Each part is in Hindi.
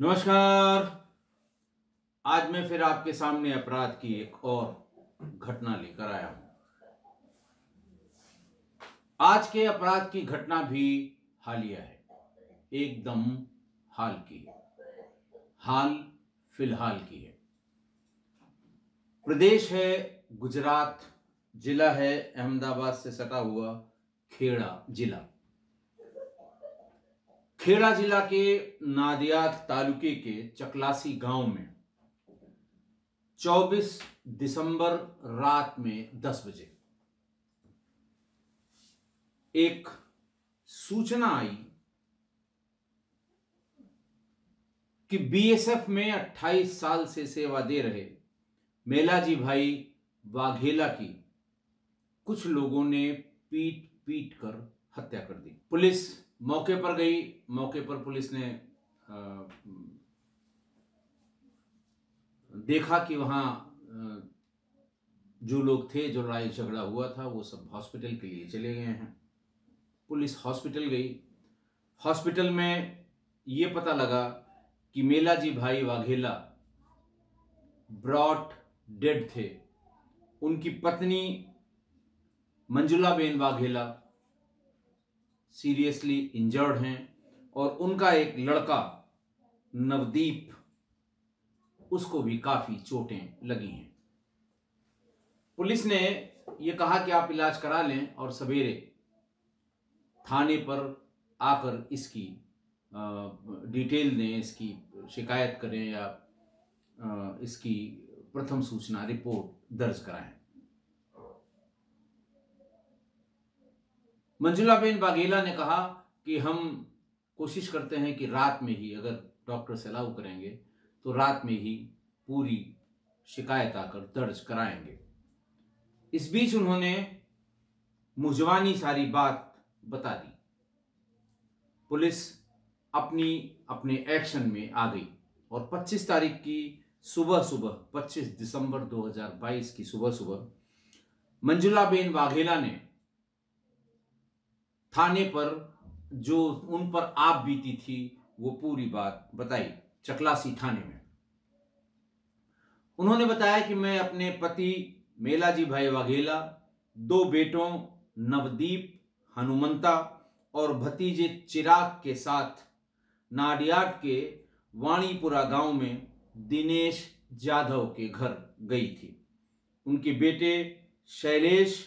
नमस्कार, आज मैं फिर आपके सामने अपराध की एक और घटना लेकर आया हूं। आज के अपराध की घटना भी हालिया है, एकदम हाल की है, हाल फिलहाल की है। प्रदेश है गुजरात, जिला है अहमदाबाद से सटा हुआ खेड़ा जिला। खेड़ा जिला के नादिया तालुके के चकलासी गांव में 24 दिसंबर रात में 10 बजे एक सूचना आई कि बीएसएफ में 28 साल से सेवा दे रहे मेलाजी भाई वाघेला की कुछ लोगों ने पीट पीट कर हत्या कर दी। पुलिस मौके पर गई, मौके पर पुलिस ने देखा कि वहां जो लोग थे, जो लड़ाई झगड़ा हुआ था, वो सब हॉस्पिटल के लिए चले गए हैं। पुलिस हॉस्पिटल गई, हॉस्पिटल में ये पता लगा कि मेलाजी भाई वाघेला ब्रॉट डेड थे। उनकी पत्नी मंजुला बेन वाघेला सीरियसली इंजर्ड हैं और उनका एक लड़का नवदीप, उसको भी काफ़ी चोटें लगी हैं। पुलिस ने ये कहा कि आप इलाज करा लें और सवेरे थाने पर आकर इसकी डिटेल दें, इसकी शिकायत करें या इसकी प्रथम सूचना रिपोर्ट दर्ज कराएं। मंजुला बेन वाघेला ने कहा कि हम कोशिश करते हैं कि रात में ही, अगर डॉक्टर्स अलाउ करेंगे तो रात में ही पूरी शिकायत आकर दर्ज कराएंगे। इस बीच उन्होंने मुझवानी सारी बात बता दी। पुलिस अपने एक्शन में आ गई और 25 तारीख की सुबह 25 दिसंबर 2022 की सुबह मंजुला बेन वाघेला ने थाने पर जो उन पर आप बीती थी वो पूरी बात बताई। चकलासी थाने में उन्होंने बताया कि मैं अपने पति मेलाजी भाई वाघेला, दो बेटों नवदीप, हनुमंता और भतीजे चिराग के साथ नाडिया के वाणीपुरा गांव में दिनेश जाधव के घर गई थी। उनके बेटे शैलेश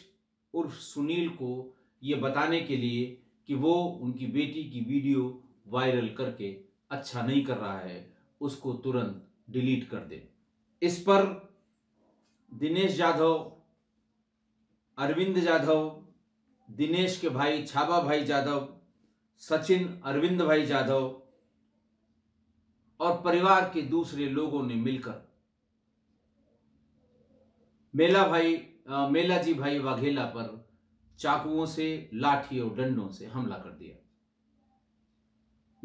उर्फ सुनील को ये बताने के लिए कि वो उनकी बेटी की वीडियो वायरल करके अच्छा नहीं कर रहा है, उसको तुरंत डिलीट कर दे। इस पर दिनेश जाधव, अरविंद जाधव, दिनेश के भाई छाबा भाई जाधव, सचिन अरविंद भाई जाधव और परिवार के दूसरे लोगों ने मिलकर मेलाजी भाई वाघेला पर चाकुओं से, लाठी और डंडों से हमला कर दिया।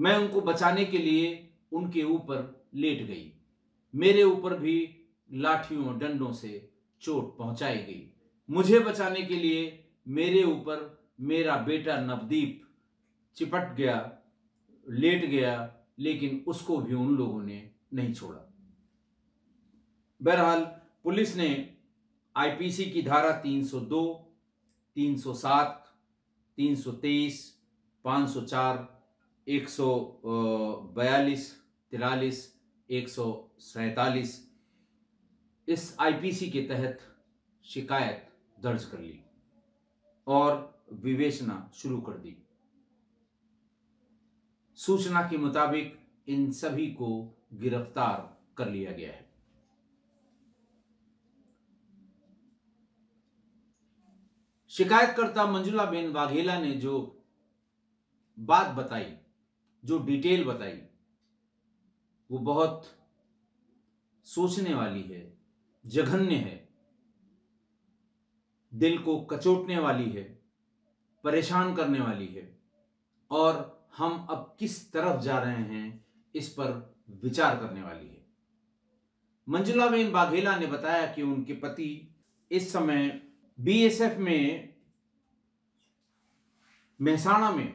मैं उनको बचाने के लिए उनके ऊपर लेट गई। मेरे ऊपर भी लाठियों और डंडों से चोट पहुंचाई गई। मुझे बचाने के लिए मेरे ऊपर मेरा बेटा नवदीप चिपट गया, लेट गया, लेकिन उसको भी उन लोगों ने नहीं छोड़ा। बहरहाल पुलिस ने आईपीसी की धारा 302, 307, 323, 504, 142, 43, 147 इस आईपीसी के तहत शिकायत दर्ज कर ली और विवेचना शुरू कर दी। सूचना के मुताबिक इन सभी को गिरफ्तार कर लिया गया है। शिकायतकर्ता मंजुला बेन वाघेला ने जो बात बताई, जो डिटेल बताई, वो बहुत सोचने वाली है, जघन्य है, दिल को कचोटने वाली है, परेशान करने वाली है और हम अब किस तरफ जा रहे हैं इस पर विचार करने वाली है। मंजुला बेन वाघेला ने बताया कि उनके पति इस समय बीएसएफ में मेहसाणा में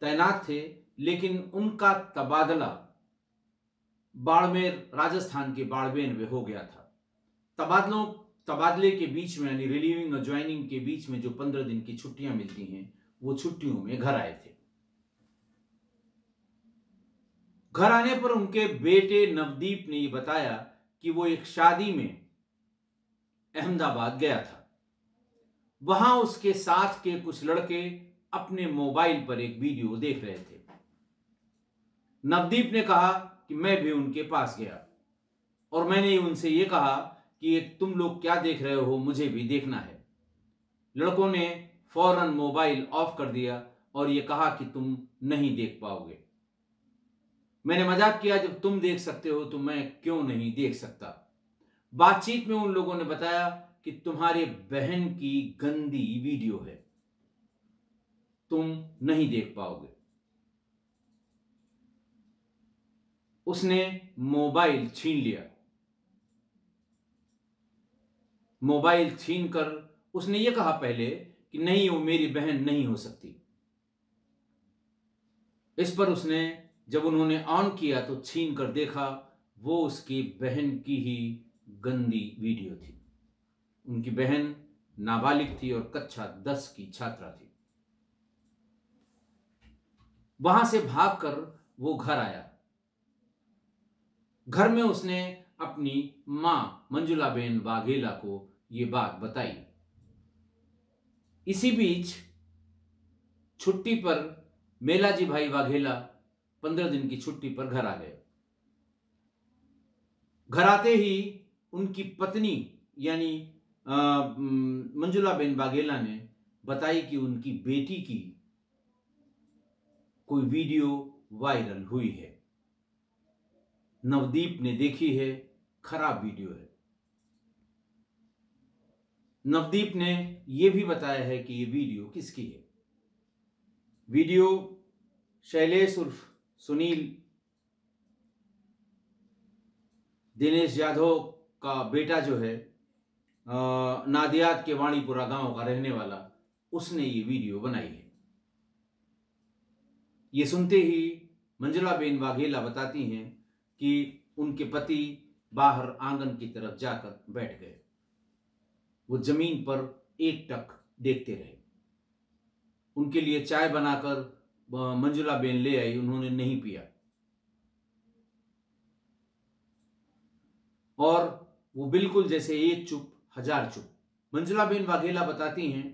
तैनात थे, लेकिन उनका तबादला बाड़मेर, राजस्थान के बाड़मेर में हो गया था। तबादले के बीच में, यानी रिलीविंग और ज्वाइनिंग के बीच में जो 15 दिन की छुट्टियां मिलती हैं, वो छुट्टियों में घर आए थे। घर आने पर उनके बेटे नवदीप ने ये बताया कि वो एक शादी में अहमदाबाद गया था। वहां उसके साथ के कुछ लड़के अपने मोबाइल पर एक वीडियो देख रहे थे। नवदीप ने कहा कि मैं भी उनके पास गया और मैंने उनसे ये कहा कि तुम लोग क्या देख रहे हो, मुझे भी देखना है। लड़कों ने फौरन मोबाइल ऑफ कर दिया और ये कहा कि तुम नहीं देख पाओगे। मैंने मजाक किया, जब तुम देख सकते हो तो मैं क्यों नहीं देख सकता। बातचीत में उन लोगों ने बताया कि तुम्हारे बहन की गंदी वीडियो है, तुम नहीं देख पाओगे। उसने मोबाइल छीन लिया। मोबाइल छीनकर उसने ये कहा पहले कि नहीं, वो मेरी बहन नहीं हो सकती। इस पर उसने, जब उन्होंने ऑन किया तो छीन कर देखा, वो उसकी बहन की ही गंदी वीडियो थी। उनकी बहन नाबालिग थी और कक्षा 10 की छात्रा थी। वहां से भागकर वो घर आया। घर में उसने अपनी मां मंजुला बेन वाघेला को ये बात बताई। इसी बीच छुट्टी पर मेलाजी भाई वाघेला 15 दिन की छुट्टी पर घर आ गए। घर आते ही उनकी पत्नी यानी मंजुला बेन वाघेला ने बताई कि उनकी बेटी की कोई वीडियो वायरल हुई है, नवदीप ने देखी है, खराब वीडियो है। नवदीप ने यह भी बताया है कि यह वीडियो किसकी है। वीडियो शैलेश उर्फ सुनील, दिनेश जाधव का बेटा जो है, नादिया के वाणीपुरा गांव का रहने वाला, उसने ये वीडियो बनाई है। ये सुनते ही मंजुला बेन वाघेला बताती हैं कि उनके पति बाहर आंगन की तरफ जाकर बैठ गए। वो जमीन पर एकटक देखते रहे। उनके लिए चाय बनाकर मंजुला बेन ले आई, उन्होंने नहीं पिया और वो बिल्कुल जैसे एक चुप हजार चुप। मंजुला बेन वाघेला बताती हैं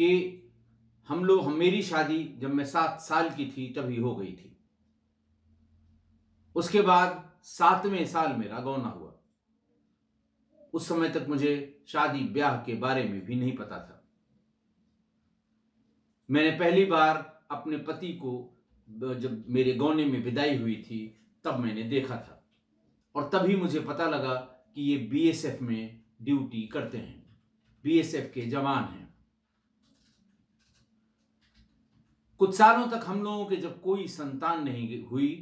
कि मेरी शादी जब मैं 7 साल की थी तभी हो गई थी। उसके बाद 7वें साल मेरा गौना हुआ। उस समय तक मुझे शादी ब्याह के बारे में भी नहीं पता था। मैंने पहली बार अपने पति को जब मेरे गौने में विदाई हुई थी तब मैंने देखा था और तभी मुझे पता लगा कि ये BSF में ड्यूटी करते हैं, BSF के जवान हैं। कुछ सालों तक हम लोगों के जब कोई संतान नहीं हुई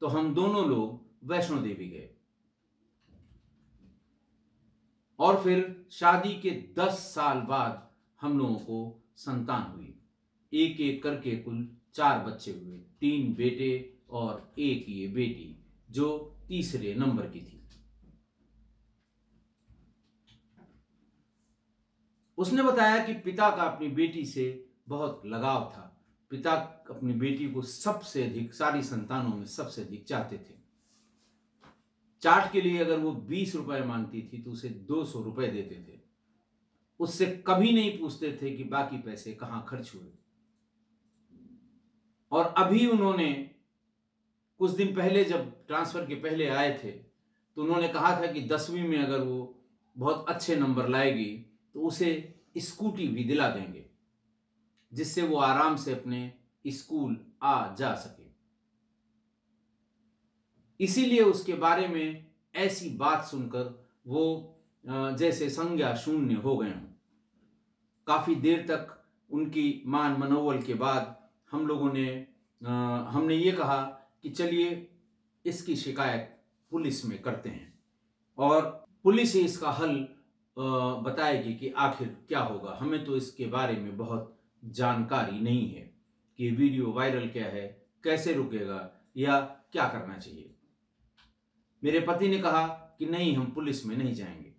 तो हम दोनों लोग वैष्णो देवी गए और फिर शादी के 10 साल बाद हम लोगों को संतान हुई। एक एक करके कुल 4 बच्चे हुए, 3 बेटे और एक ये बेटी जो 3रे नंबर की थी। उसने बताया कि पिता का अपनी बेटी से बहुत लगाव था। पिता अपनी बेटी को सबसे अधिक, सारी संतानों में सबसे अधिक चाहते थे। चाट के लिए अगर वो 20 रुपए मांगती थी तो उसे 200 रुपए देते थे। उससे कभी नहीं पूछते थे कि बाकी पैसे कहाँ खर्च हुए। और अभी उन्होंने कुछ दिन पहले, जब ट्रांसफर के पहले आए थे, तो उन्होंने कहा था कि 10वीं में अगर वो बहुत अच्छे नंबर लाएगी तो उसे स्कूटी भी दिला देंगे, जिससे वो आराम से अपने स्कूल आ जा सके। इसीलिए उसके बारे में ऐसी बात सुनकर वो जैसे संज्ञा शून्य हो गए हों। काफ़ी देर तक उनकी मान मनोवल के बाद हमने ये कहा कि चलिए इसकी शिकायत पुलिस में करते हैं और पुलिस ही इसका हल बताएगी कि आखिर क्या होगा। हमें तो इसके बारे में बहुत जानकारी नहीं है कि वीडियो वायरल क्या है, कैसे रुकेगा या क्या करना चाहिए। मेरे पति ने कहा कि नहीं, हम पुलिस में नहीं जाएंगे,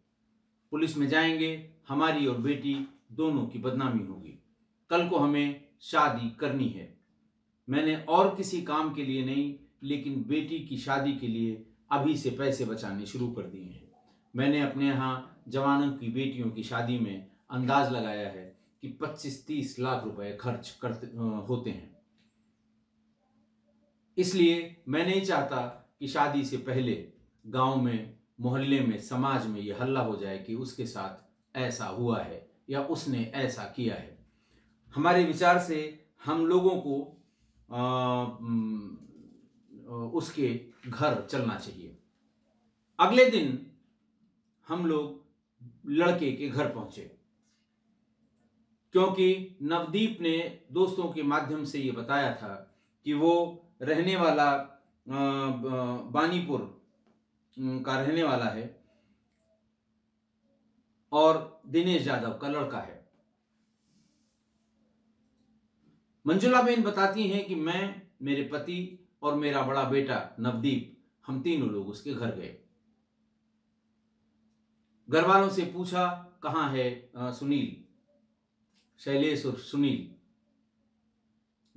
पुलिस में जाएंगे हमारी और बेटी दोनों की बदनामी होगी, कल को हमें शादी करनी है। मैंने और किसी काम के लिए नहीं लेकिन बेटी की शादी के लिए अभी से पैसे बचाने शुरू कर दिए हैं। मैंने अपने यहाँ जवानों की बेटियों की शादी में अंदाज लगाया है कि 25-30 लाख रुपए खर्च करते होते हैं। इसलिए मैं नहीं चाहता कि शादी से पहले गांव में, मोहल्ले में, समाज में ये हल्ला हो जाए कि उसके साथ ऐसा हुआ है या उसने ऐसा किया है। हमारे विचार से हम लोगों को उसके घर चलना चाहिए। अगले दिन हम लोग लड़के के घर पहुंचे क्योंकि नवदीप ने दोस्तों के माध्यम से ये बताया था कि वो रहने वाला बानीपुर का रहने वाला है और दिनेश यादव का लड़का है। मंजुला बेन बताती हैं कि मैं, मेरे पति और मेरा बड़ा बेटा नवदीप, हम तीनों लोग उसके घर गए। घरवालों से पूछा कहाँ है सुनील, शैलेश और सुनील।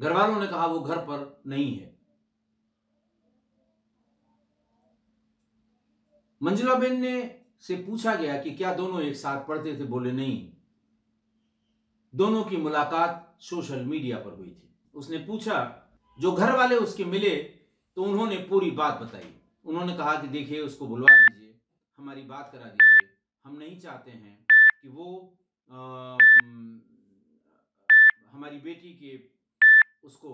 घरवालों ने कहा वो घर पर नहीं है। मंजुला बेन ने से पूछा गया कि क्या दोनों एक साथ पढ़ते थे, बोले नहीं। दोनों की मुलाकात सोशल मीडिया पर हुई थी। उसने पूछा, जो घर वाले उसके मिले तो उन्होंने पूरी बात बताई। उन्होंने कहा कि देखिए, उसको बुलवा दीजिए, हमारी बात करा दीजिए, हम नहीं चाहते हैं कि वो हमारी बेटी के उसको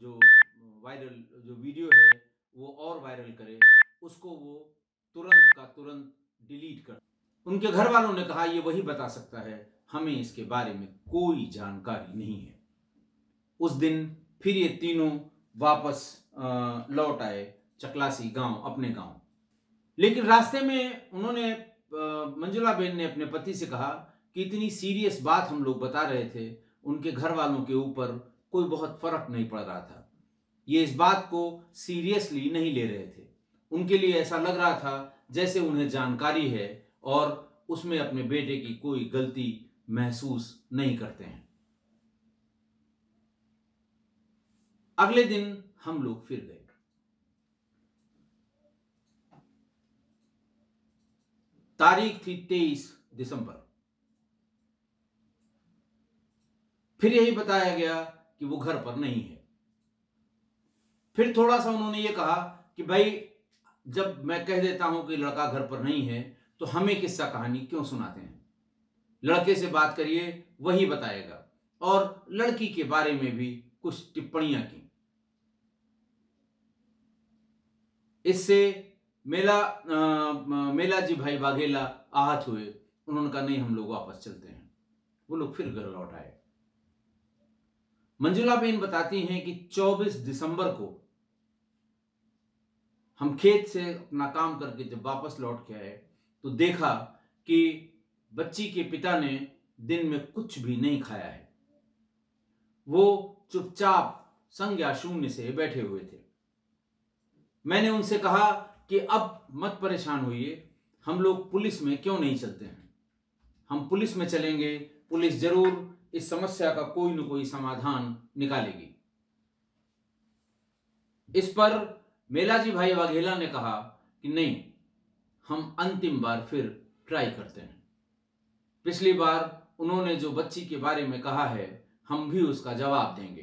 जो वायरल जो वीडियो है वो और वायरल करे, उसको वो तुरंत का तुरंत डिलीट कर। उनके घर वालों ने कहा ये वही बता सकता है, हमें इसके बारे में कोई जानकारी नहीं है। उस दिन फिर ये तीनों वापस लौट आए चकलासी गांव, अपने गांव। लेकिन रास्ते में उन्होंने, मंजुला बेन ने अपने पति से कहा कि इतनी सीरियस बात हम लोग बता रहे थे, उनके घर वालों के ऊपर कोई बहुत फर्क नहीं पड़ रहा था, ये इस बात को सीरियसली नहीं ले रहे थे। उनके लिए ऐसा लग रहा था जैसे उन्हें जानकारी है और उसमें अपने बेटे की कोई गलती महसूस नहीं करते हैं। अगले दिन हम लोग फिर गए। तारीख थी 23 दिसंबर। फिर यही बताया गया कि वो घर पर नहीं है। फिर थोड़ा सा उन्होंने ये कहा कि भाई, जब मैं कह देता हूं कि लड़का घर पर नहीं है तो हमें किस्सा कहानी क्यों सुनाते हैं, लड़के से बात करिए, वही बताएगा। और लड़की के बारे में भी कुछ टिप्पणियां की। इससे मेलाजी भाई वाघेला आहत हुए। उन्होंने कहा नहीं, हम लोग वापस चलते हैं। वो लोग फिर घर लौट आए। मंजुला बेन बताती हैं कि 24 दिसंबर को हम खेत से अपना काम करके जब वापस लौट के आए तो देखा कि बच्ची के पिता ने दिन में कुछ भी नहीं खाया है। वो चुपचाप संज्ञा शून्य से बैठे हुए थे। मैंने उनसे कहा कि अब मत परेशान होइए, हम लोग पुलिस में क्यों नहीं चलते हैं, हम पुलिस में चलेंगे, पुलिस जरूर इस समस्या का कोई न कोई समाधान निकालेगी। इस पर मेलाजी भाई वाघेला ने कहा कि नहीं, हम अंतिम बार फिर ट्राई करते हैं, पिछली बार उन्होंने जो बच्ची के बारे में कहा है हम भी उसका जवाब देंगे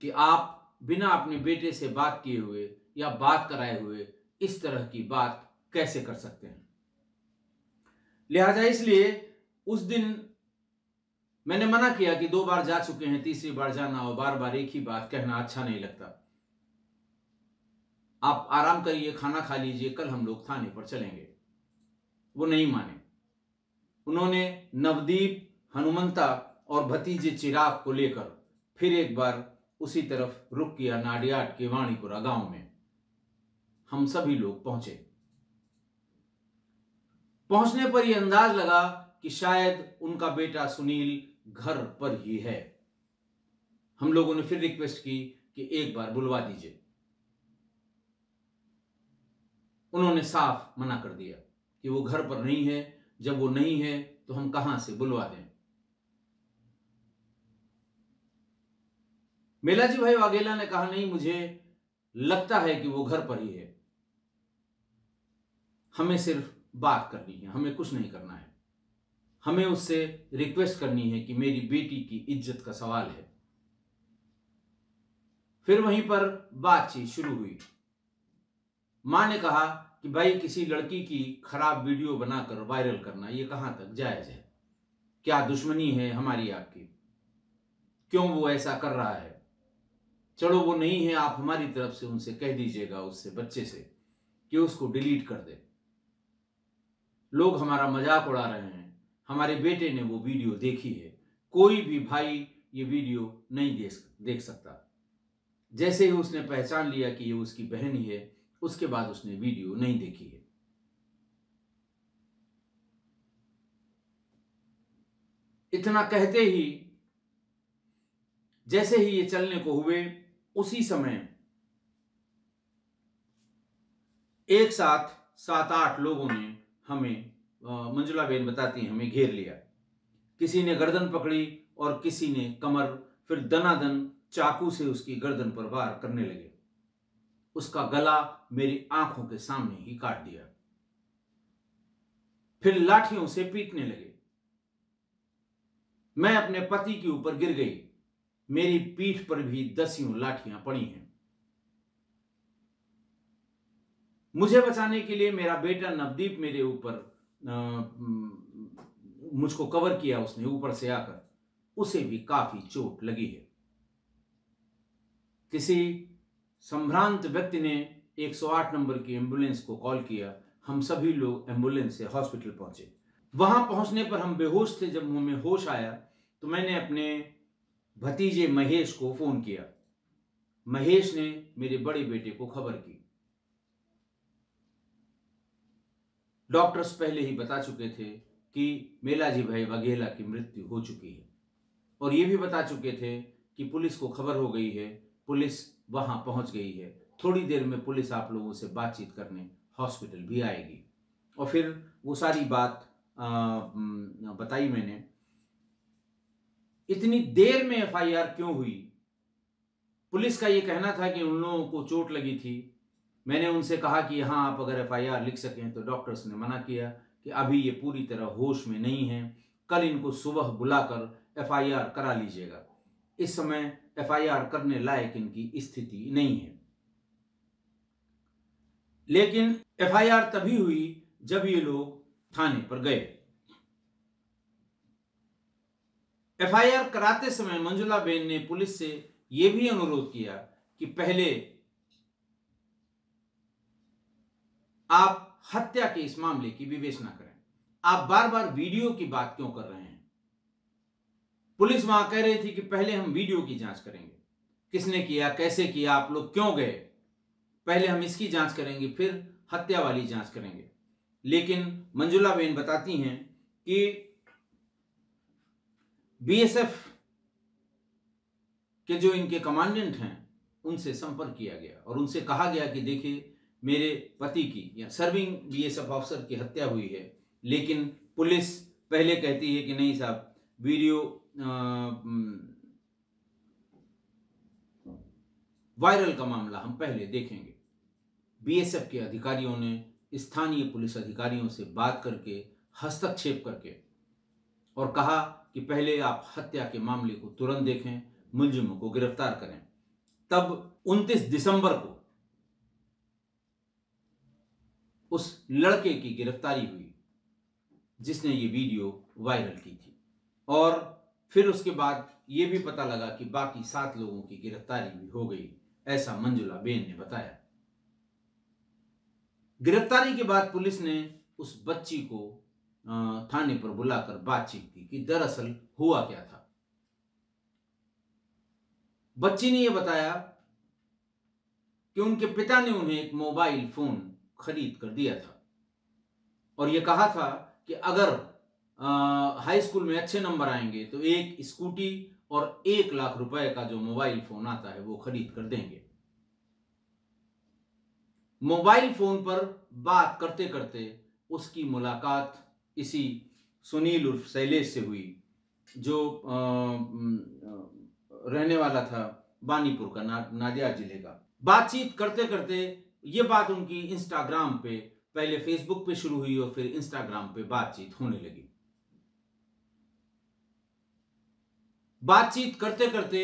कि आप बिना अपने बेटे से बात किए हुए या बात कराए हुए इस तरह की बात कैसे कर सकते हैं। लिहाजा इसलिए उस दिन मैंने मना किया कि 2 बार जा चुके हैं, तीसरी बार जाना और बार बार एक ही बात कहना अच्छा नहीं लगता, आप आराम करिए, खाना खा लीजिए, कल हम लोग थाने पर चलेंगे। वो नहीं माने। उन्होंने नवदीप, हनुमंता और भतीजे चिराग को लेकर फिर एक बार उसी तरफ रुक किया, नाडियाट के वाणीपुरा गांव में। हम सभी लोग पहुंचे। पहुंचने पर यह अंदाज लगा कि शायद उनका बेटा सुनील घर पर ही है। हम लोगों ने फिर रिक्वेस्ट की कि एक बार बुलवा दीजिए। उन्होंने साफ मना कर दिया कि वो घर पर नहीं है, जब वो नहीं है तो हम कहां से बुलवा दें। मेलाजी भाई वाघेला ने कहा नहीं, मुझे लगता है कि वो घर पर ही है, हमें सिर्फ बात करनी है, हमें कुछ नहीं करना है, हमें उससे रिक्वेस्ट करनी है कि मेरी बेटी की इज्जत का सवाल है। फिर वहीं पर बातचीत शुरू हुई। मां ने कहा कि भाई किसी लड़की की खराब वीडियो बनाकर वायरल करना ये कहां तक जायज है, क्या दुश्मनी है हमारी आपकी, क्यों वो ऐसा कर रहा है, चलो वो नहीं है, आप हमारी तरफ से उनसे कह दीजिएगा, उससे बच्चे से, कि उसको डिलीट कर दे, लोग हमारा मजाक उड़ा रहे हैं, हमारे बेटे ने वो वीडियो देखी है, कोई भी भाई ये वीडियो नहीं देख सकता। जैसे ही उसने पहचान लिया कि ये उसकी बहन ही है, उसके बाद उसने वीडियो नहीं देखी है। इतना कहते ही जैसे ही ये चलने को हुए, उसी समय एक साथ 7-8 लोगों ने हमें, मंजुला बेन बताती हैं, हमें घेर लिया। किसी ने गर्दन पकड़ी और किसी ने कमर, फिर दनादन चाकू से उसकी गर्दन पर वार करने लगे। उसका गला मेरी आंखों के सामने ही काट दिया, फिर लाठियों से पीटने लगे। मैं अपने पति के ऊपर गिर गई, मेरी पीठ पर भी 10 लाठियां पड़ी हैं। मुझे बचाने के लिए मेरा बेटा नवदीप मेरे ऊपर, मुझको कवर किया उसने ऊपर से आकर, उसे भी काफी चोट लगी है। किसी संभ्रांत व्यक्ति ने 108 नंबर की एम्बुलेंस को कॉल किया। हम सभी लोग एम्बुलेंस से हॉस्पिटल पहुंचे। वहां पहुंचने पर हम बेहोश थे। जब हमें होश आया तो मैंने अपने भतीजे महेश को फोन किया। महेश ने मेरे बड़े बेटे को खबर की। डॉक्टर्स पहले ही बता चुके थे कि मेलाजी भाई वाघेला की मृत्यु हो चुकी है और ये भी बता चुके थे कि पुलिस को खबर हो गई है, पुलिस वहां पहुंच गई है, थोड़ी देर में पुलिस आप लोगों से बातचीत करने हॉस्पिटल भी आएगी। और फिर वो सारी बात बताई मैंने। इतनी देर में एफआईआर क्यों हुई? पुलिस का ये कहना था कि उन लोगों को चोट लगी थी। मैंने उनसे कहा कि हाँ, आप अगर एफआईआर लिख सकें तो डॉक्टर्स ने मना किया कि अभी ये पूरी तरह होश में नहीं है, कल इनको सुबह बुलाकर एफआईआर करा लीजिएगा, इस समय एफआईआर करने लायक इनकी स्थिति नहीं है। लेकिन एफआईआर तभी हुई जब ये लोग थाने पर गए। एफआईआर कराते समय मंजुला बेन ने पुलिस से यह भी अनुरोध किया कि पहले आप हत्या के इस मामले की विवेचना करें, आप बार बार वीडियो की बात क्यों कर रहे हैं। पुलिस वहां कह रही थी कि पहले हम वीडियो की जांच करेंगे, किसने किया, कैसे किया, आप लोग क्यों गए, पहले हम इसकी जांच करेंगे, फिर हत्या वाली जांच करेंगे। लेकिन मंजुला बेन बताती हैं कि बीएसएफ के जो इनके कमांडेंट हैं उनसे संपर्क किया गया और उनसे कहा गया कि देखिए, मेरे पति की या सर्विंग बीएसएफ ऑफिसर की हत्या हुई है। लेकिन पुलिस पहले कहती है कि नहीं साहब, वीडियो वायरल का मामला हम पहले देखेंगे। बीएसएफ के अधिकारियों ने स्थानीय पुलिस अधिकारियों से बात करके, हस्तक्षेप करके और कहा कि पहले आप हत्या के मामले को तुरंत देखें, मुलजिमों को गिरफ्तार करें। तब 29 दिसंबर को उस लड़के की गिरफ्तारी हुई जिसने ये वीडियो वायरल की थी और फिर उसके बाद ये भी पता लगा कि बाकी 7 लोगों की गिरफ्तारी भी हो गई, ऐसा मंजुला बेन ने बताया। गिरफ्तारी के बाद पुलिस ने उस बच्ची को थाने पर बुलाकर बातचीत की कि दरअसल हुआ क्या था। बच्ची ने यह बताया कि उनके पिता ने उन्हें एक मोबाइल फोन खरीद कर दिया था और यह कहा था कि अगर हाई स्कूल में अच्छे नंबर आएंगे तो एक स्कूटी और 1 लाख रुपए का जो मोबाइल फोन आता है वो खरीद कर देंगे। मोबाइल फोन पर बात करते करते उसकी मुलाकात इसी सुनील उर्फ शैलेश से हुई, जो रहने वाला था बानीपुर का, नादिया जिले का। बातचीत करते करते ये बात उनकी इंस्टाग्राम पे, पहले फेसबुक पे शुरू हुई और फिर इंस्टाग्राम पे बातचीत होने लगी। बातचीत करते करते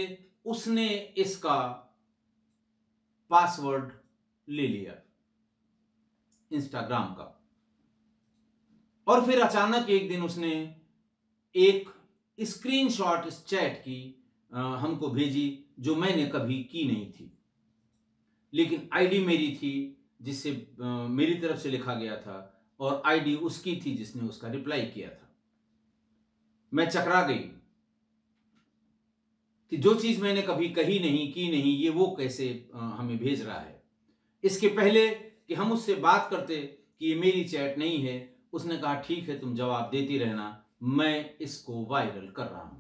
उसने इसका पासवर्ड ले लिया इंस्टाग्राम का, और फिर अचानक एक दिन उसने एक स्क्रीनशॉट इस चैट की हमको भेजी, जो मैंने कभी की नहीं थी, लेकिन आईडी मेरी थी जिससे मेरी तरफ से लिखा गया था, और आईडी उसकी थी जिसने उसका रिप्लाई किया था। मैं चकरा गई कि जो चीज मैंने कभी कही नहीं, की नहीं, ये वो कैसे हमें भेज रहा है। इसके पहले कि हम उससे बात करते कि ये मेरी चैट नहीं है, उसने कहा ठीक है तुम जवाब देती रहना, मैं इसको वायरल कर रहा हूं।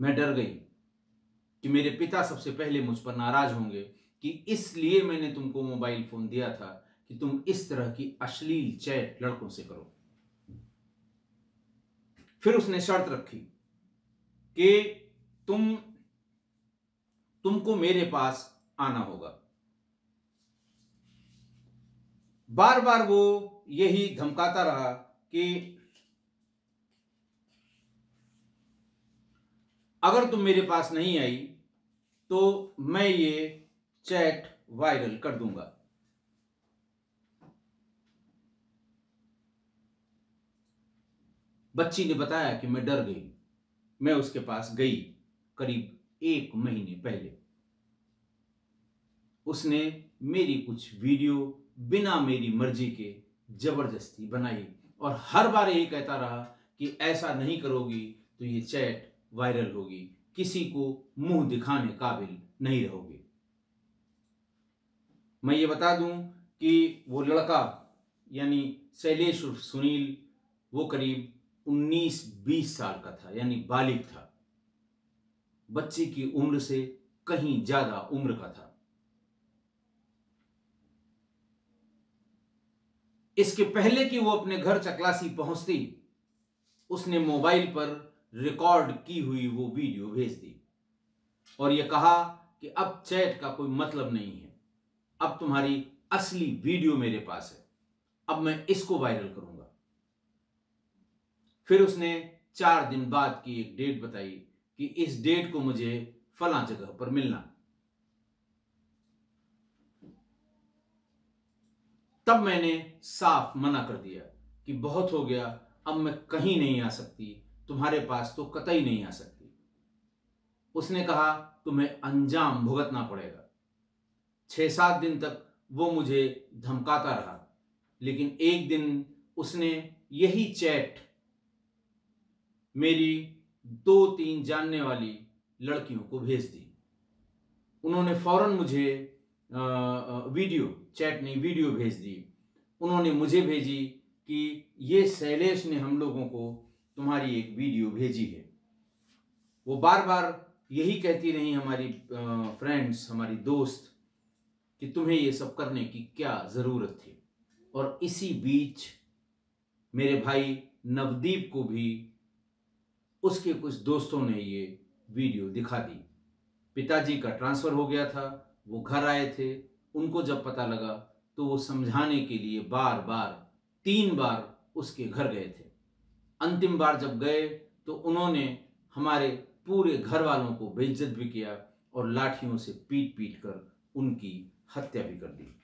मैं डर गई कि मेरे पिता सबसे पहले मुझ पर नाराज होंगे कि इसलिए मैंने तुमको मोबाइल फोन दिया था कि तुम इस तरह की अश्लील चैट लड़कों से करो। फिर उसने शर्त रखी कि तुमको मेरे पास आना होगा। बार बार वो यही धमकाता रहा कि अगर तुम मेरे पास नहीं आई तो मैं ये चैट वायरल कर दूंगा। बच्ची ने बताया कि मैं डर गई। मैं उसके पास गई करीब 1 महीने पहले। उसने मेरी कुछ वीडियो बिना मेरी मर्जी के जबरदस्ती बनाई और हर बार यही कहता रहा कि ऐसा नहीं करोगी तो ये चैट वायरल होगी, किसी को मुंह दिखाने काबिल नहीं रहोगे। मैं ये बता दूं कि वो लड़का यानी शैलेश उर्फ सुनील वो करीब 19-20 साल का था, यानी बालिग था, बच्चे की उम्र से कहीं ज्यादा उम्र का था। इसके पहले कि वो अपने घर चकलासी पहुंचती उसने मोबाइल पर रिकॉर्ड की हुई वो वीडियो भेज दी और ये कहा कि अब चैट का कोई मतलब नहीं है, अब तुम्हारी असली वीडियो मेरे पास है, अब मैं इसको वायरल करूंगा। फिर उसने 4 दिन बाद की एक डेट बताई कि इस डेट को मुझे फलां जगह पर मिलना। तब मैंने साफ मना कर दिया कि बहुत हो गया, अब मैं कहीं नहीं आ सकती, तुम्हारे पास तो कतई नहीं आ सकती। उसने कहा तुम्हें अंजाम भुगतना पड़ेगा। 6-7 दिन तक वो मुझे धमकाता रहा, लेकिन एक दिन उसने यही चैट मेरी 2-3 जानने वाली लड़कियों को भेज दी। उन्होंने फौरन मुझे वीडियो, चैट नहीं वीडियो भेज दी। उन्होंने मुझे भेजी कि ये शैलेश ने हम लोगों को तुम्हारी एक वीडियो भेजी है। वो बार बार यही कहती रही हमारी फ्रेंड्स, हमारी दोस्त, कि तुम्हें ये सब करने की क्या ज़रूरत थी। और इसी बीच मेरे भाई नवदीप को भी उसके कुछ दोस्तों ने ये वीडियो दिखा दी। पिताजी का ट्रांसफ़र हो गया था, वो घर आए थे, उनको जब पता लगा तो वो समझाने के लिए बार बार 3 बार उसके घर गए थे। अंतिम बार जब गए तो उन्होंने हमारे पूरे घर वालों को बेइज्जत भी किया और लाठियों से पीट पीट कर उनकी हत्या भी कर दी।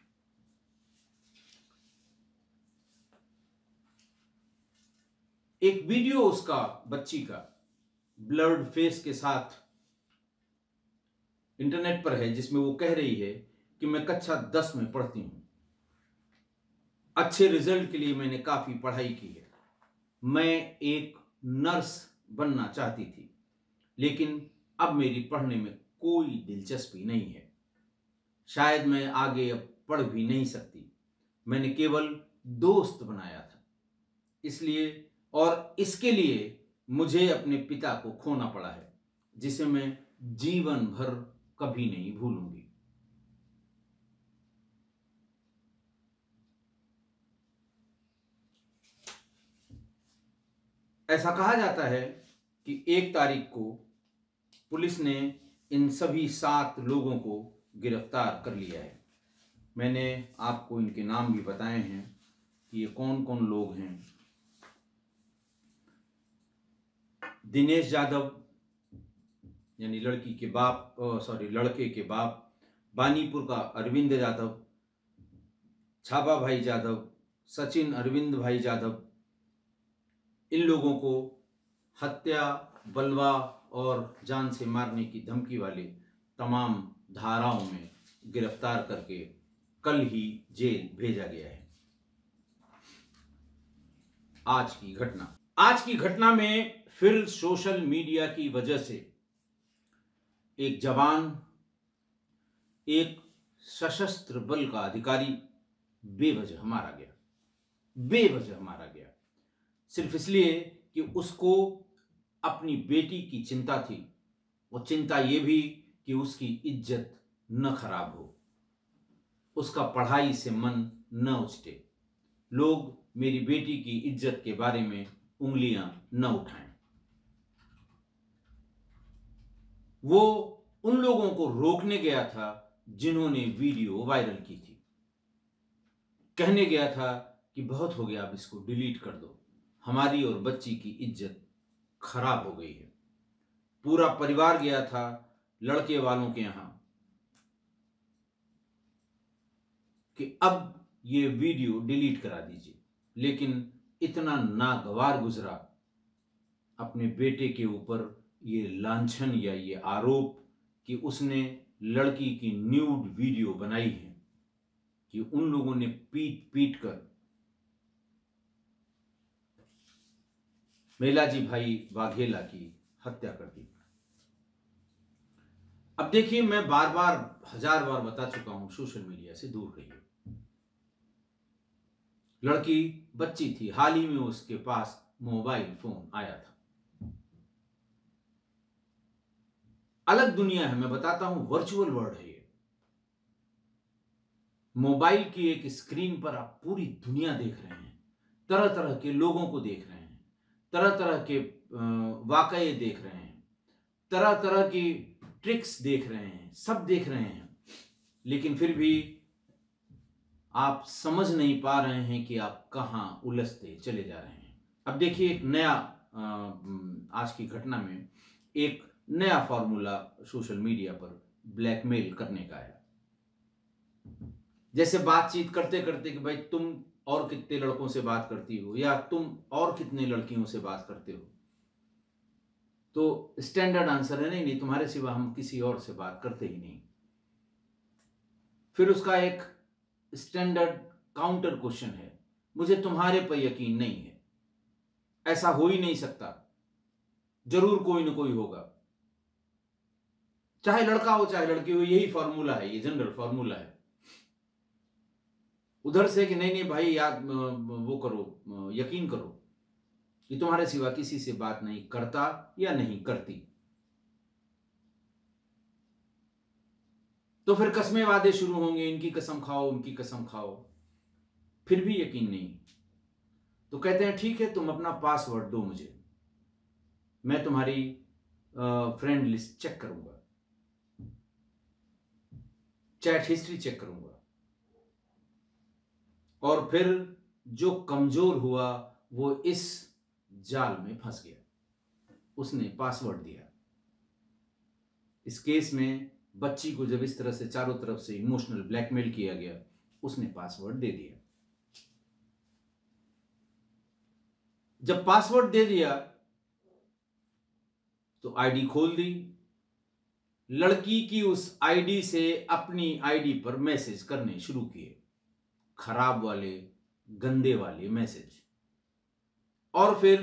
एक वीडियो उसका, बच्ची का, ब्लर्ड फेस के साथ इंटरनेट पर है जिसमें वो कह रही है कि मैं कक्षा 10 में पढ़ती हूं, अच्छे रिजल्ट के लिए मैंने काफी पढ़ाई की है, मैं एक नर्स बनना चाहती थी, लेकिन अब मेरी पढ़ने में कोई दिलचस्पी नहीं है, शायद मैं आगे अब पढ़ भी नहीं सकती, मैंने केवल दोस्त बनाया था इसलिए, और इसके लिए मुझे अपने पिता को खोना पड़ा है, जिसे मैं जीवन भर कभी नहीं भूलूंगी। ऐसा कहा जाता है कि 1 तारीख को पुलिस ने इन सभी 7 लोगों को गिरफ्तार कर लिया है। मैंने आपको इनके नाम भी बताए हैं कि ये कौन कौन लोग हैं। दिनेश जाधव यानी लड़के के बाप, बानीपुर का अरविंद जाधव, छाबा भाई जाधव, सचिन अरविंद भाई जाधव, इन लोगों को हत्या, बलवा और जान से मारने की धमकी वाले तमाम धाराओं में गिरफ्तार करके कल ही जेल भेजा गया है। आज की घटना में फिर सोशल मीडिया की वजह से एक जवान, एक सशस्त्र बल का अधिकारी बेवजह मारा गया सिर्फ इसलिए कि उसको अपनी बेटी की चिंता थी, और चिंता ये भी कि उसकी इज्जत न खराब हो, उसका पढ़ाई से मन न उछटे, लोग मेरी बेटी की इज्जत के बारे में उंगलियां न उठाएं। वो उन लोगों को रोकने गया था जिन्होंने वीडियो वायरल की थी, कहने गया था कि बहुत हो गया, अब इसको डिलीट कर दो, हमारी और बच्ची की इज्जत खराब हो गई है। पूरा परिवार गया था लड़के वालों के यहां कि अब ये वीडियो डिलीट करा दीजिए, लेकिन इतना नागवार गुजरा अपने बेटे के ऊपर ये लांछन या ये आरोप कि उसने लड़की की न्यूड वीडियो बनाई है, कि उन लोगों ने पीट पीट कर मेलाजी भाई वाघेला की हत्या कर दी। अब देखिए, मैं हजार बार बता चुका हूं, सोशल मीडिया से दूर रहिए। लड़की बच्ची थी, हाल ही में उसके पास मोबाइल फोन आया था। अलग दुनिया है, मैं बताता हूं, वर्चुअल वर्ल्ड है ये। मोबाइल की एक स्क्रीन पर आप पूरी दुनिया देख रहे हैं, तरह तरह के लोगों को देख रहे हैं, तरह तरह के वाकये देख रहे हैं, तरह तरह की ट्रिक्स देख रहे हैं, सब देख रहे हैं, लेकिन फिर भी आप समझ नहीं पा रहे हैं कि आप कहाँ उलझते चले जा रहे हैं। अब देखिए, एक नया आज की घटना में एक नया फॉर्मूला सोशल मीडिया पर ब्लैकमेल करने का है। जैसे बातचीत करते करते कि भाई तुम और कितने लड़कों से बात करती हो, या तुम और कितने लड़कियों से बात करते हो, तो स्टैंडर्ड आंसर है नहीं तुम्हारे सिवा हम किसी और से बात करते ही नहीं। फिर उसका एक स्टैंडर्ड काउंटर क्वेश्चन है, मुझे तुम्हारे पर यकीन नहीं है, ऐसा हो ही नहीं सकता, जरूर कोई ना कोई होगा, चाहे लड़का हो चाहे लड़की हो। यही फॉर्मूला है, ये जनरल फॉर्मूला है। उधर से कि नहीं नहीं भाई याद वो करो, यकीन करो कि तुम्हारे सिवा किसी से बात नहीं करता या नहीं करती। तो फिर कसमें वादे शुरू होंगे, इनकी कसम खाओ, उनकी कसम खाओ, फिर भी यकीन नहीं। तो कहते हैं ठीक है, तुम अपना पासवर्ड दो मुझे, मैं तुम्हारी फ्रेंड लिस्ट चेक करूंगा, चैट हिस्ट्री चेक करूंगा। और फिर जो कमजोर हुआ वो इस जाल में फंस गया, उसने पासवर्ड दिया। इस केस में बच्ची को जब इस तरह से चारों तरफ से इमोशनल ब्लैकमेल किया गया, उसने पासवर्ड दे दिया। जब पासवर्ड दे दिया तो आईडी खोल दी, लड़की की उस आईडी से अपनी आईडी पर मैसेज करने शुरू किए, खराब वाले, गंदे वाले मैसेज। और फिर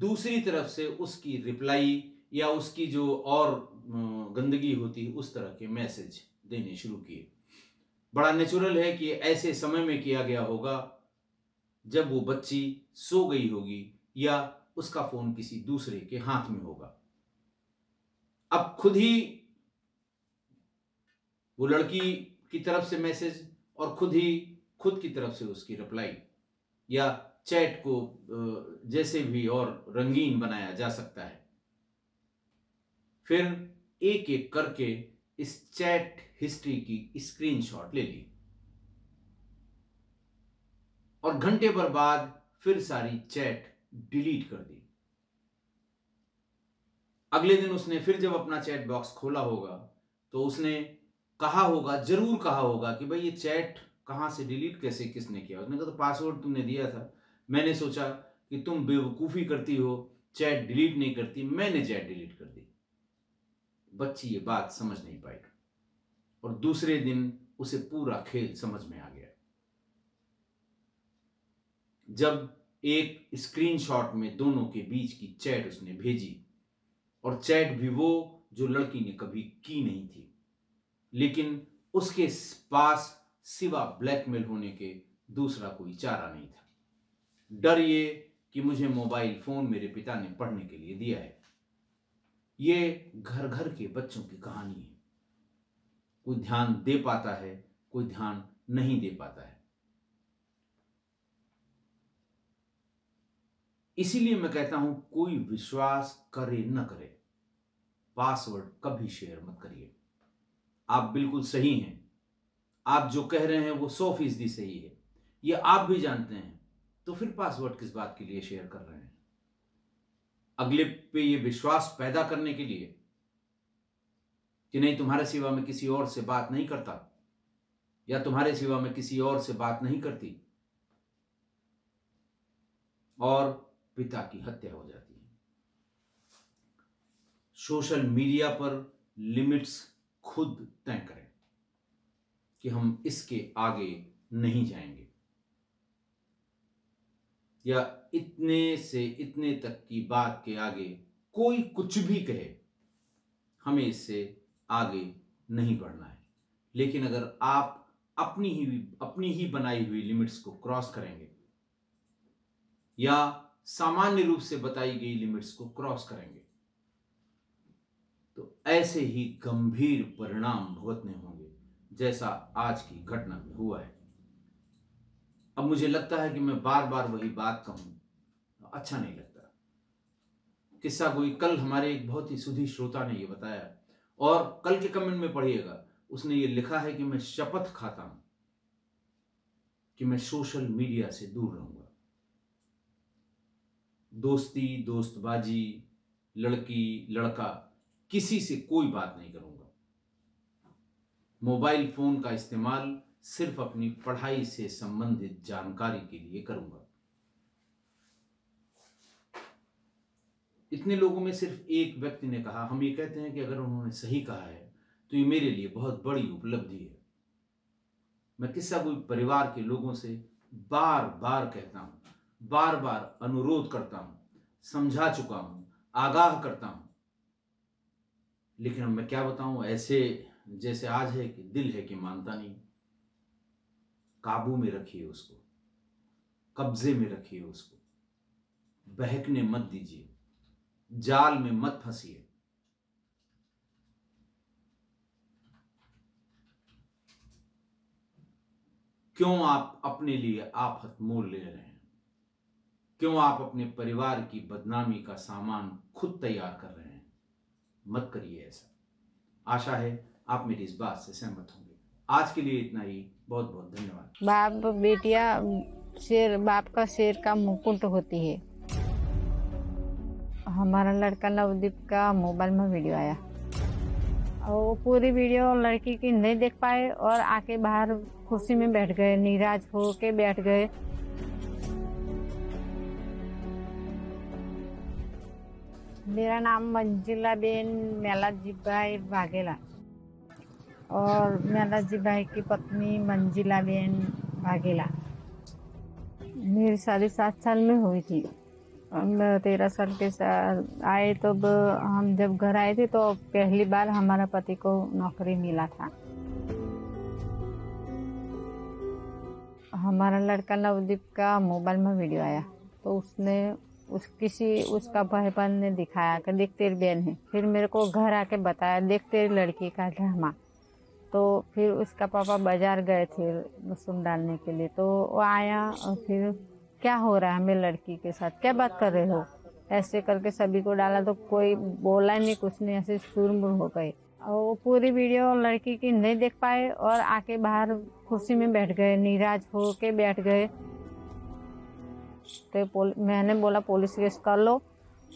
दूसरी तरफ से उसकी रिप्लाई या उसकी जो और गंदगी होती है उस तरह के मैसेज देने शुरू किए। बड़ा नेचुरल है कि ऐसे समय में किया गया होगा जब वो बच्ची सो गई होगी या उसका फोन किसी दूसरे के हाथ में होगा। अब खुद ही वो लड़की की तरफ से मैसेज और खुद की तरफ से उसकी रिप्लाई या चैट को जैसे भी और रंगीन बनाया जा सकता है। फिर एक एक करके इस चैट हिस्ट्री की स्क्रीनशॉट ले ली और घंटे भर बाद फिर सारी चैट डिलीट कर दी। अगले दिन उसने फिर जब अपना चैट बॉक्स खोला होगा तो उसने जरूर कहा होगा कि भाई ये चैट कहाँ से डिलीट कैसे किसने किया। उसने कहा तो पासवर्ड तुमने दिया था, मैंने सोचा कि तुम बेवकूफ़ी करती हो, चैट डिलीट नहीं करती, मैंने चैट डिलीट कर दी। बच्ची ये बात समझ नहीं पाई और दूसरे दिन उसे पूरा खेल समझ में आ गया। जब एक स्क्रीनशॉट में दोनों के बीच की चैट उसने भेजी और चैट भी वो जो लड़की ने कभी की नहीं थी, लेकिन उसके पास सिवा ब्लैकमेल होने के दूसरा कोई चारा नहीं था। डर ये कि मुझे मोबाइल फोन मेरे पिता ने पढ़ने के लिए दिया है। ये घर घर के बच्चों की कहानी है, कोई ध्यान दे पाता है, कोई ध्यान नहीं दे पाता है। इसीलिए मैं कहता हूं कोई विश्वास करे न करे, पासवर्ड कभी शेयर मत करिए। आप बिल्कुल सही हैं, आप जो कह रहे हैं वो 100% सही है, ये आप भी जानते हैं, तो फिर पासवर्ड किस बात के लिए शेयर कर रहे हैं? अगले पे ये विश्वास पैदा करने के लिए कि नहीं तुम्हारे सिवा में किसी और से बात नहीं करता या तुम्हारे सिवा में किसी और से बात नहीं करती, और पिता की हत्या हो जाती है। सोशल मीडिया पर लिमिट्स खुद तय करें कि हम इसके आगे नहीं जाएंगे या इतने से इतने तक की बात के आगे कोई कुछ भी कहे, हमें इससे आगे नहीं बढ़ना है। लेकिन अगर आप अपनी ही बनाई हुई लिमिट्स को क्रॉस करेंगे या सामान्य रूप से बताई गई लिमिट्स को क्रॉस करेंगे तो ऐसे ही गंभीर परिणाम भुगतने होंगे, जैसा आज की घटना में हुआ है। अब मुझे लगता है कि मैं बार बार वही बात कहूं तो अच्छा नहीं लगता। किस्सा कोई कल हमारे एक बहुत ही सुधी श्रोता ने ये बताया, और कल के कमेंट में पढ़िएगा, उसने ये लिखा है कि मैं शपथ खाता हूं कि मैं सोशल मीडिया से दूर रहूंगा। दोस्ती, दोस्तबाजी, लड़की लड़का, किसी से कोई बात नहीं करूंगा। मोबाइल फोन का इस्तेमाल सिर्फ अपनी पढ़ाई से संबंधित जानकारी के लिए करूंगा। इतने लोगों में सिर्फ एक व्यक्ति ने कहा, हम ये कहते हैं कि अगर उन्होंने सही कहा है तो ये मेरे लिए बहुत बड़ी उपलब्धि है। मैं किस्सा कोई परिवार के लोगों से बार बार कहता हूं, बार बार अनुरोध करता हूं, समझा चुका हूं, आगाह करता हूं, लेकिन अब मैं क्या बताऊं, ऐसे जैसे आज है कि दिल है कि मानता नहीं। काबू में रखिए उसको, कब्जे में रखिए उसको, बहकने मत दीजिए, जाल में मत फंसिए। क्यों आप अपने लिए आफत मोल ले रहे हैं? क्यों आप अपने परिवार की बदनामी का सामान खुद तैयार कर रहे हैं? मत करिए ऐसा। आशा है आप मेरी इस बात से सहमत होंगे। आज के लिए इतना ही, बहुत बहुत धन्यवाद। बाप बेटिया शेर, बाप का शेर का मुकुट होती है। हमारा लड़का नवदीप का मोबाइल में वीडियो आया और वो पूरी वीडियो लड़की की नहीं देख पाए और आके बाहर कुर्सी में बैठ गए, निराश होके बैठ गए। मेरा नाम मंजुला बेन मेलाजी भाई वाघेला और मेलाजी भाई की पत्नी मंजुला बेन वाघेला। मेरी शादी 7 साल में हुई थी, हम 13 साल के साथ आए। तब हम जब घर आए थे तो पहली बार हमारा पति को नौकरी मिला था। हमारा लड़का नवदीप का मोबाइल में वीडियो आया तो उसने उसका भाईबंद ने दिखाया कि देख तेरी बहन है। फिर मेरे को घर आके बताया देख तेरी लड़की का ड्रामा। तो फिर उसका पापा बाजार गए थे मशरूम डालने के लिए, तो वो आया और फिर क्या हो रहा है मेरी लड़की के साथ, क्या बात कर रहे हो, ऐसे करके सभी को डाला। तो कोई बोला नहीं कुछ नहीं, ऐसे शुरमुर हो गए। और वो पूरी वीडियो लड़की की नहीं देख पाए और आके बाहर कुर्सी में बैठ गए, निराश हो के बैठ गए। तो मैंने बोला पुलिस केस कर लो,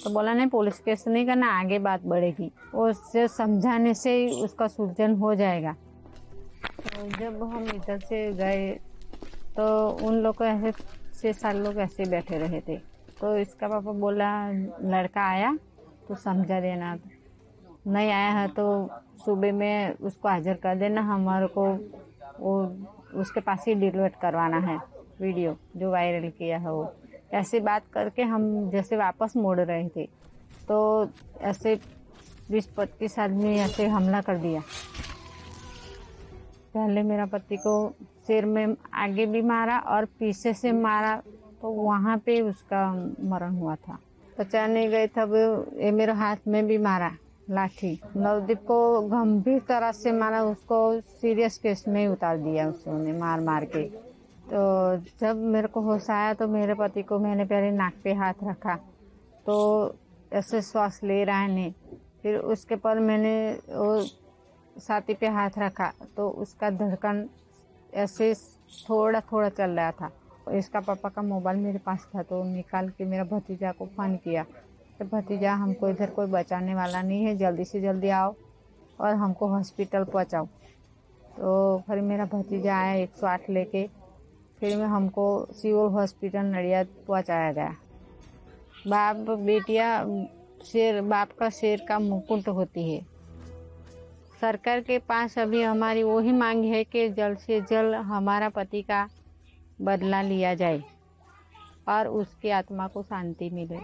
तो बोला नहीं पुलिस केस नहीं करना, आगे बात बढ़ेगी, उससे समझाने से ही उसका सुलझन हो जाएगा। तो जब हम इधर से गए तो उन लोग ऐसे 6-7 लोग ऐसे बैठे रहे थे। तो इसका पापा बोला लड़का आया तो समझा देना, नहीं आया है तो सुबह में उसको हाजिर कर देना, हमारे को वो उसके पास ही डिलीट करवाना है वीडियो जो वायरल किया है वो। ऐसे बात करके हम जैसे वापस मोड़ रहे थे तो ऐसे 20-25 आदमी ऐसे हमला कर दिया। पहले मेरा पति को सिर में आगे भी मारा और पीछे से मारा, तो वहाँ पे उसका मरण हुआ था। बचाने गए तब ये मेरे हाथ में भी मारा लाठी। नवदीप को गंभीर तरह से मारा, उसको सीरियस केस में उतार दिया उसने मार मार के। तो जब मेरे को होश आया तो मेरे पति को मैंने पहले नाक पे हाथ रखा, तो ऐसे श्वास ले रहा है नहीं, फिर उसके पर मैंने वो छाती पे हाथ रखा तो उसका धड़कन ऐसे थोड़ा थोड़ा चल रहा था। इसका पापा का मोबाइल मेरे पास था तो निकाल के मेरा भतीजा को फ़ोन किया, तो भतीजा हमको इधर कोई बचाने वाला नहीं है, जल्दी से जल्दी आओ और हमको हॉस्पिटल पहुंचाओ। तो फिर मेरा भतीजा आया 108 लेके, फिर में हमको सिविल हॉस्पिटल नडियाद पहुंचाया गया। बाप बेटिया शेर, बाप का शेर का मुकुट होती है। सरकार के पास अभी हमारी वही मांग है कि जल्द से जल्द हमारा पति का बदला लिया जाए और उसकी आत्मा को शांति मिले।